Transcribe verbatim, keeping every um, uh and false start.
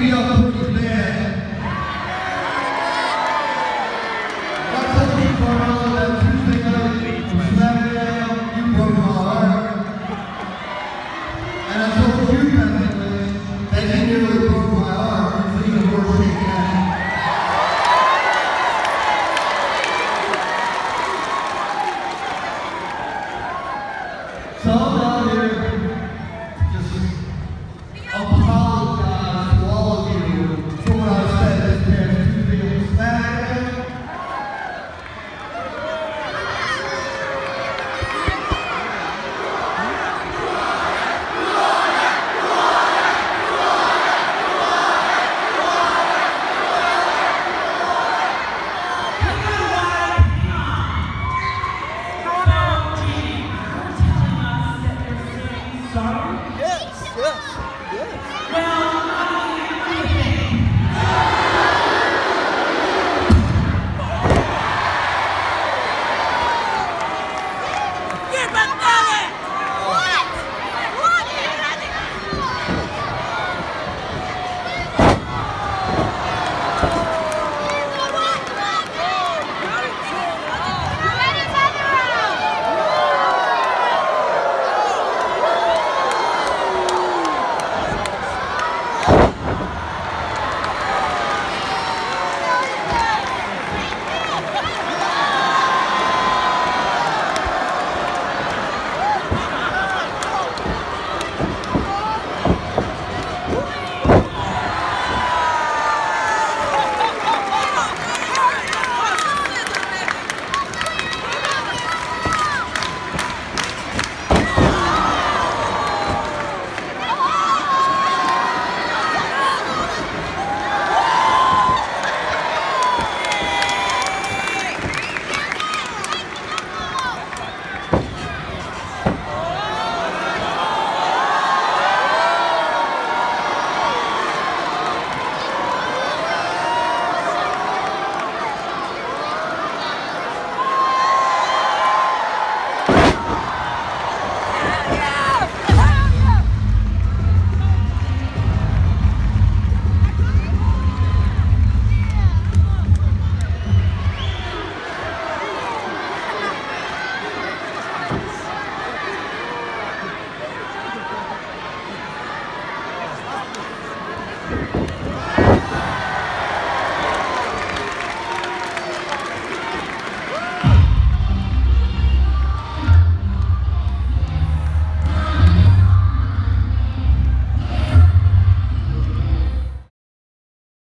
idea of